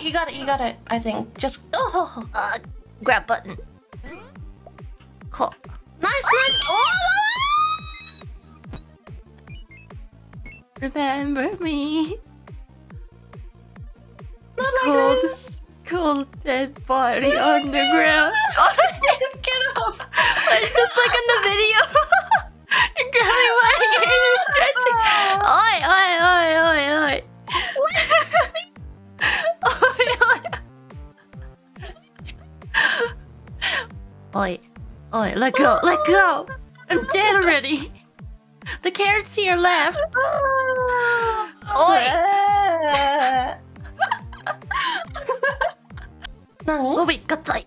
You got it, I think. Just grab button. Cool. Nice. Oh! Remember me. Not like cold, this. Cold dead body on the ground. Oh, get off! It's just like in the video. You're grabbing my ear and stretching. Oi, oi, oi, oi, oi. Oi, oi. Oi, oi, let go, let go. I'm dead already. The carrot's to your left. Oi. Oh wait, got tight.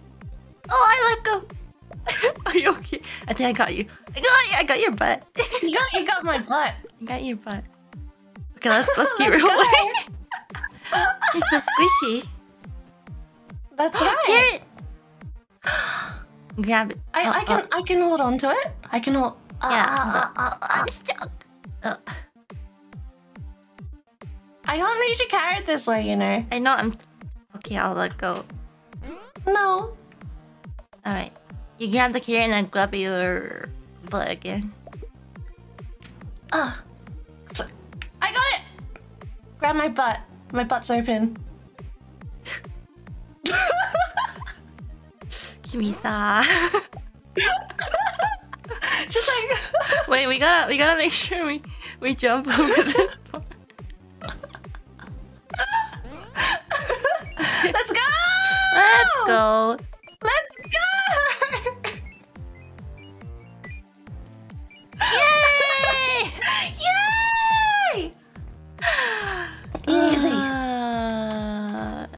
Oh, I let go. Are you okay? I think I got you. I got your butt. You got my butt. I got your butt. Okay, let's keep rolling. It's so squishy. That's right. Carrot. Grab it. I can hold on to it. I can hold. I'm stuck. I can't reach a carrot this way, you know. I know. I'm. Okay, I'll let go. No. Alright. You grab the carrot and I grab your butt again. I got it! Grab my butt. My butt's open. Kimisa. Just like wait, we gotta make sure we jump over this part. Let's go! Let's go!